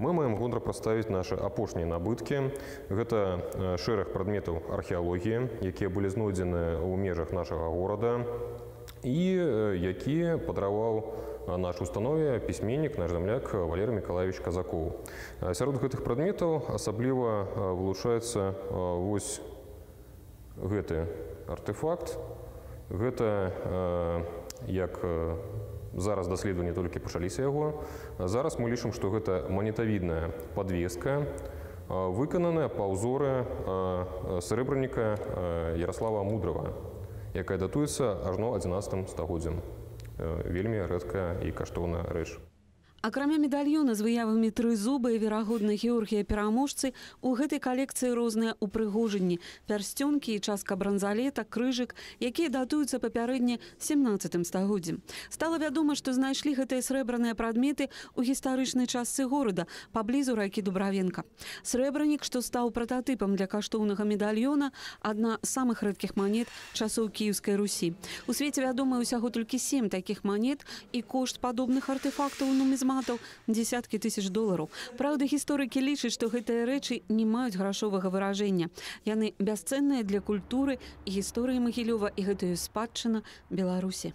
мы маем гонар прадставіць наши апошнія набыткі. Гэта шэраг прадметаў археалогіі, якія былі знойдзены ў межах нашага горада і якія падараваў наш установе пісьменнік, наш земляк Валерий Миколаевич Казаков. Сярод гэтых прадметаў асабліва вылучаецца вось гэты артефакт. Гэта як зараз даследаванні толькі пачаліся яго. Зараз мы лічым, што гэта манетавідная падвеска, выкананая па ўзоры срэбраніка Ярослава Мудрага, якая датуецца ажно 11 стагоддзям. Вельмі рэдка і каштоўная рэч. Акрамя медальёна з выявамі трызуба і, верагодна, Георгія пераможцы, у гэтай калекцыі розныя ўпрыгожанні, пярсцёнкі і частка бранзалета, крыжык, якія датуюцца папярэдне 17 стагоддзям. Стала вядома, што знайшлі гэтыя срэбраныя прадметы ў гістарычнай частцы горада, паблізу ракі Дубравенка. Срэбранік, што стаў прататыпам для каштоўнага медальёна, адна з самых рэдкіх манет часоў Киевской Русі. У свеце вядома ўсяго толькі 7 такіх манет, і кошт падобных артефактаў нумізматаў десяткі тысяч долараў. Праўда, гісторыкі лічаць, што гэтыя рэчы не маюць грашовага выражэння. Яны бясцэнныя для культуры і гісторыі Магілёва і гэтую спадчыну Беларусі.